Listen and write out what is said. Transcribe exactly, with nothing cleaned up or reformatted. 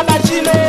América Latina.